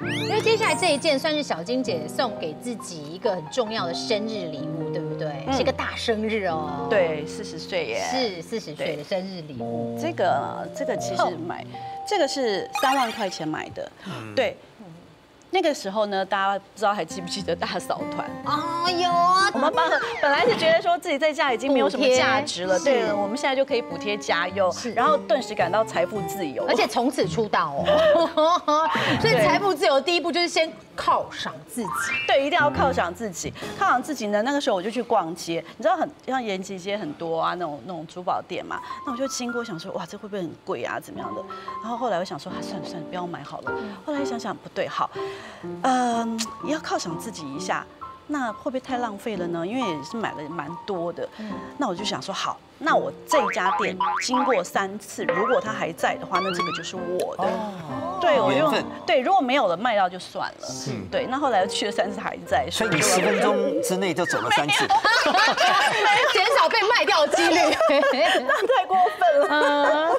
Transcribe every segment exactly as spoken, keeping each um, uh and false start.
因为接下来这一件算是小金姐送给自己一个很重要的生日礼物，对不对？嗯、是个大生日哦。对，四十岁耶。是四十岁的生日礼物。这个这个其实买，这个是三万块钱买的，嗯、对。 那个时候呢，大家不知道还记不记得大扫团哦，有啊。我们本本来是觉得说自己在家已经没有什么价值了，对了，我们现在就可以补贴家用，然后顿时感到财富自由，而且从此出道哦。所以财富自由第一步就是先犒赏自己，对，一定要犒赏自己。犒赏自己呢，那个时候我就去逛街，你知道很像延吉街很多啊那种那种珠宝店嘛，那我就经过想说哇这会不会很贵啊怎么样的？然后后来我想说啊算了算了不要买好了，后来想想不对好。 嗯，也要犒赏自己一下，那会不会太浪费了呢？因为也是买了蛮多的，那我就想说，好，那我这家店经过三次，如果它还在的话，那这个就是我的。哦、对，我用对，如果没有了卖掉就算了。嗯、对，那后来去了三次还在，所以你十分钟之内就走了三次，减少被卖掉的几率，那太过分了。嗯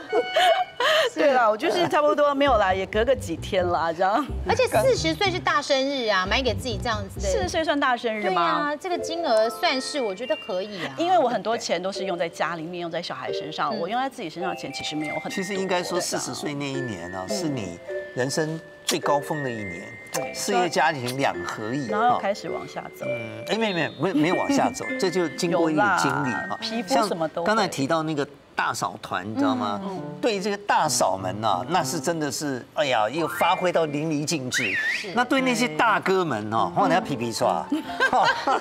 对啦，我就是差不多没有啦，也隔个几天啦，这样。而且四十岁是大生日啊，买给自己这样子的。四十岁算大生日吗？对啊，这个金额算是我觉得可以啊。因为我很多钱都是用在家里面，用在小孩身上，我用在自己身上的钱其实没有很多。其实应该说，四十岁那一年呢、啊，是你人生最高峰的一年，对，事业家庭两合一，然后开始往下走。嗯，哎，没有没有没有没有往下走，这就经过一个经历啊，皮肤什么都。刚才提到那个。 大扫团，你知道吗？对于这个大嫂们啊，那是真的是，哎呀，又发挥到淋漓尽致。那对那些大哥们哦，换人家皮皮刷，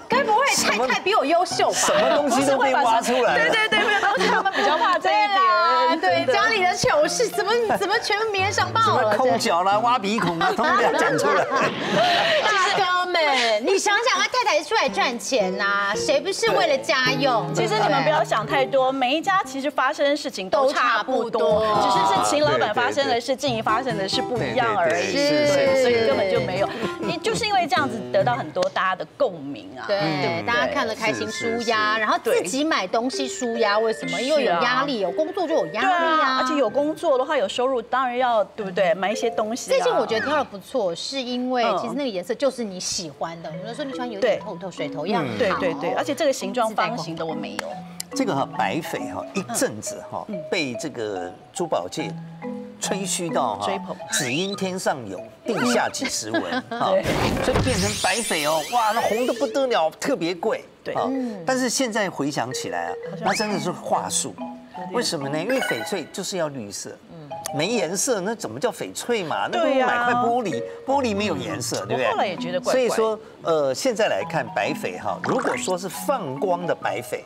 该不会太太比我优秀吧？什么东西都被挖出来。对对对，对，他们比较怕这一点。对，家里的糗事怎么怎么全棉上报了？抠脚啦，挖鼻孔啦，通通讲出来。大哥们，你想想啊，太太出来赚钱呐，谁不是为了家用？其实你们不要想太多，每一家其实发。 发生的事情都差不多，只是是秦老板发生的事，静怡发生的事不一样而已，对，所以根本就没有。你就是因为这样子得到很多大家的共鸣啊，对，大家看了开心舒压，然后自己买东西舒压，为什么？因为有压力，有工作就有压力啊，而且有工作的话有收入，当然要对不对？买一些东西。这件我觉得挑的不错，是因为其实那个颜色就是你喜欢的，有人说你喜欢有点透透水头样，对对对，而且这个形状方形的我没有。 这个哈白翡哈一阵子哈被这个珠宝界吹嘘到哈，只因天上有，地下几十文哈，所以变成白翡哦，哇，那红的不得了，特别贵。对，但是现在回想起来啊，那真的是话术。为什么呢？因为翡翠就是要绿色，没颜色那怎么叫翡翠嘛？那我买块玻璃，玻璃没有颜色，对不对？后来也觉得怪怪。所以说，呃，现在来看白翡哈，如果说是放光的白翡。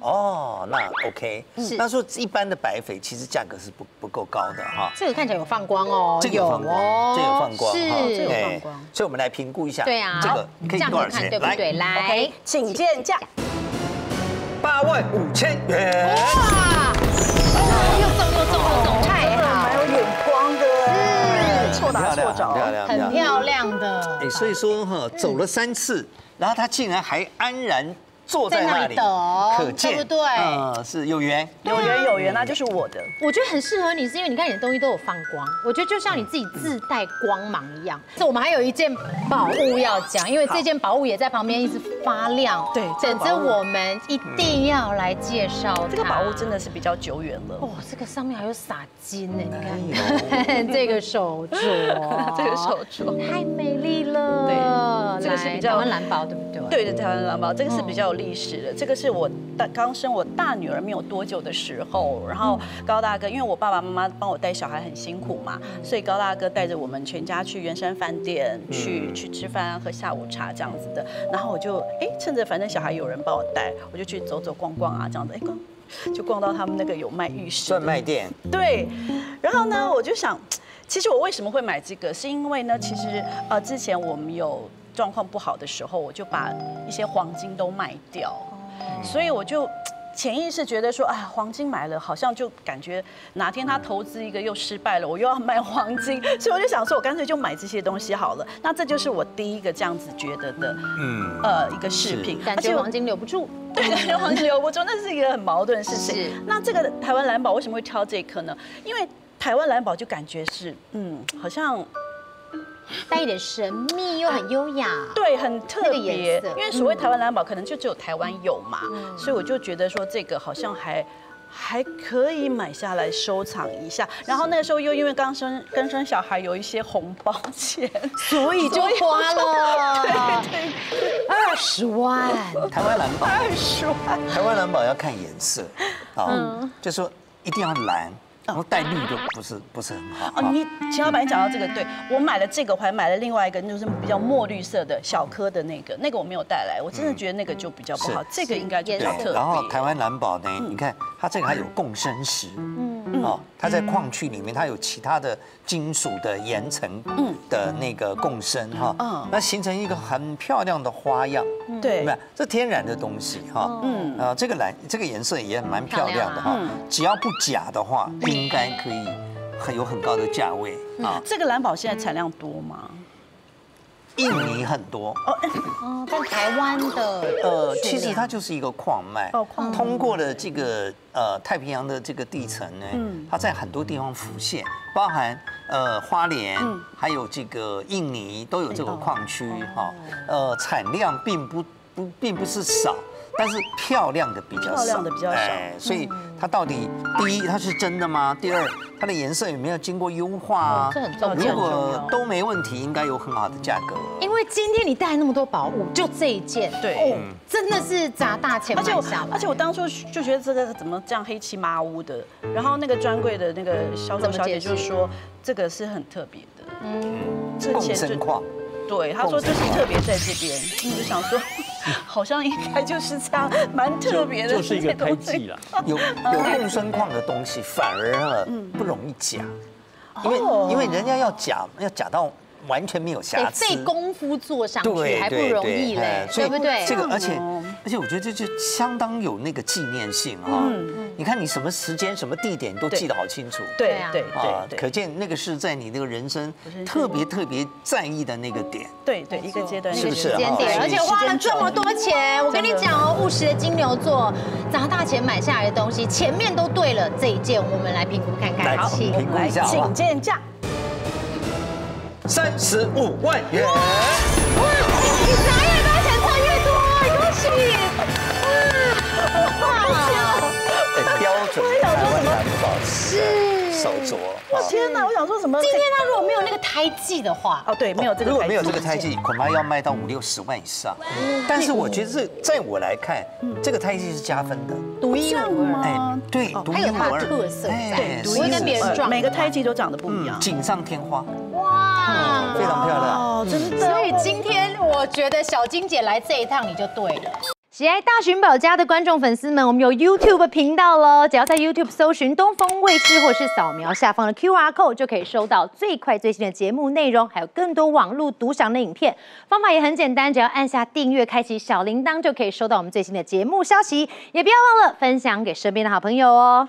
哦，那 OK， 那说一般的白翡其实价格是不不够高的哈。这个看起来有放光哦，这个有放光，这个有放光，是，这个有放光。所以我们来评估一下，对啊，这个可以多少钱？来，来，请见价，八万五千元。哇，又中又中又中，太好了，蛮有眼光的，是，错打错着，很漂亮的。哎，所以说哈，走了三次，然后他竟然还安然。 坐在那里等，可见对不对？嗯，是有缘，有缘有缘，那就是我的。我觉得很适合你，是因为你看你的东西都有放光，我觉得就像你自己自带光芒一样。这我们还有一件宝物要讲，因为这件宝物也在旁边一直发亮。对，等着我们一定要来介绍。这个宝物真的是比较久远了。哦，这个上面还有洒金呢，你看，这个手镯，这个手镯太美丽了。对，这个是比较台湾蓝宝，对不对？对对，台湾蓝宝，这个是比较。 历史的这个是我大刚生我大女儿没有多久的时候，然后高大哥，因为我爸爸妈妈帮我带小孩很辛苦嘛，所以高大哥带着我们全家去圆山饭店去去吃饭喝下午茶这样子的，然后我就哎趁着反正小孩有人帮我带，我就去走走逛逛啊这样子，哎逛就逛到他们那个有卖玉石专卖店，对，然后呢我就想，其实我为什么会买这个，是因为呢其实呃之前我们有。 状况不好的时候，我就把一些黄金都卖掉，所以我就潜意识觉得说，哎，黄金买了好像就感觉哪天他投资一个又失败了，我又要卖黄金，所以我就想说，我干脆就买这些东西好了。那这就是我第一个这样子觉得的，嗯，呃，一个饰品，感觉黄金留不住。 对，感觉黄金留不住，那是一个很矛盾的事情。那这个台湾蓝宝为什么会挑这颗呢？因为台湾蓝宝就感觉是，嗯，好像。带一点神秘又很优雅，对，很特别。因为所谓台湾蓝宝，可能就只有台湾有嘛，所以我就觉得说这个好像还。 还可以买下来收藏一下，然后那个时候又因为刚生刚生小孩，有一些红包钱，所以就花了二十万。台湾蓝宝二十万，台湾蓝宝要看颜色啊，就说一定要蓝，然后带绿就不是不是很好。哦，你秦老板讲到这个，对我买了这个，我还买了另外一个，就是比较墨绿色的小颗的那个，那个我没有带来，我真的觉得那个就比较不好，这个应该就比较特别。然后台湾蓝宝呢，你看。 它这个还有共生石，嗯，哦，它在矿区里面，它有其他的金属的岩层的那个共生哈，嗯，那形成一个很漂亮的花样，对，没有，这天然的东西哈，嗯，啊，这个蓝这个颜色也蛮漂亮的哈，只要不假的话，应该可以很有很高的价位啊。这个蓝宝现在产量多吗？ 印尼很多哦，但台湾的呃，其实它就是一个矿脉，通过了这个呃太平洋的这个地层呢，它在很多地方浮现，包含呃花莲，还有这个印尼都有这个矿区哈，呃产量并不不并不是少，但是漂亮的比较少，漂亮的比较少，所以它到底第一它是真的吗？第二。 它的颜色有没有经过优化啊？这很重要。如果都没问题，应该有很好的价格。因为今天你带那么多宝物，就这一件，对，真的是砸大钱买下来。而且我当初就觉得这个怎么这样黑漆麻乌的，然后那个专柜的那个销售小姐就说这个是很特别的，嗯，共生矿。 对，他说就是特别在这边，我就想说，好像应该就是这样，蛮特别的，就是一个开季啦。有有共生矿的东西，反而啊不容易假，因为因为人家要假要假到完全没有瑕疵，费功夫做上去还不容易嘞，对不对？这个而且而且我觉得这就相当有那个纪念性啊。你看你什么时间什么地点都记得好清楚，对对对，可见那个是在你那个人生特别特别在意的那个点。 对对，一个阶段，一个时间点，而且花了这么多钱，我跟你讲哦，务实的金牛座砸大钱买下来的东西，前面都对了，这一件我们来评估看看。好，评估一下，请见价，三十五万元。哇，你砸越多钱赚越多，恭喜！哇，标准台湾蓝宝石。 手镯，我天哪！我想说什么？今天他如果没有那个胎记的话，哦，对，没有这个。如果没有这个胎记，恐怕要卖到五六十万以上。但是我觉得，在我来看，这个胎记是加分的，独一无二。哎，对，独一无二，特色在，不会跟别人撞。每个胎记都长得不一样，锦上添花。哇，非常漂亮，哦，真的。所以今天我觉得小金姐来这一趟你就对了。 喜爱大寻宝家的观众粉丝们，我们有 YouTube 频道喽！只要在 YouTube 搜寻东风卫视，或是扫描下方的 Q R code， 就可以收到最快最新的节目内容，还有更多网络独享的影片。方法也很简单，只要按下订阅，开启小铃铛，就可以收到我们最新的节目消息。也不要忘了分享给身边的好朋友哦！